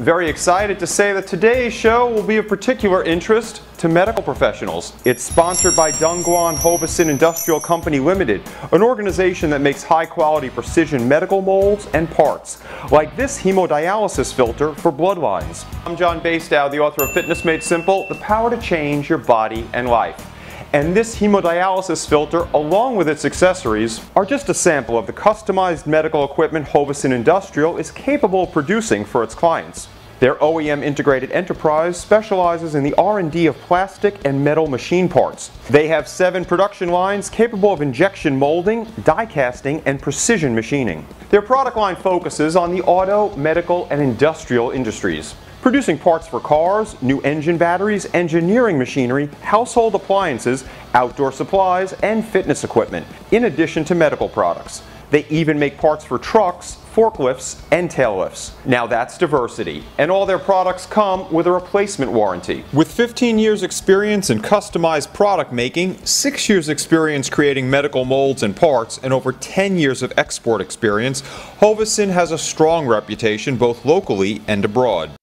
Very excited to say that today's show will be of particular interest to medical professionals. It's sponsored by Dongguan Hovesin Industrial Company Limited, an organization that makes high-quality precision medical molds and parts, like this hemodialysis filter for bloodlines. I'm John Basedow, the author of Fitness Made Simple, The Power to Change Your Body and Life. And this hemodialysis filter, along with its accessories, are just a sample of the customized medical equipment Hovesin Industrial is capable of producing for its clients. Their OEM integrated enterprise specializes in the R&D of plastic and metal machine parts. They have 7 production lines capable of injection molding, die casting, and precision machining. Their product line focuses on the auto, medical, and industrial industries, producing parts for cars, new engine batteries, engineering machinery, household appliances, outdoor supplies, and fitness equipment, in addition to medical products. They even make parts for trucks, forklifts, and tail lifts. Now that's diversity, and all their products come with a replacement warranty. With 15 years experience in customized product making, 6 years experience creating medical molds and parts, and over 10 years of export experience, Hovesin has a strong reputation both locally and abroad.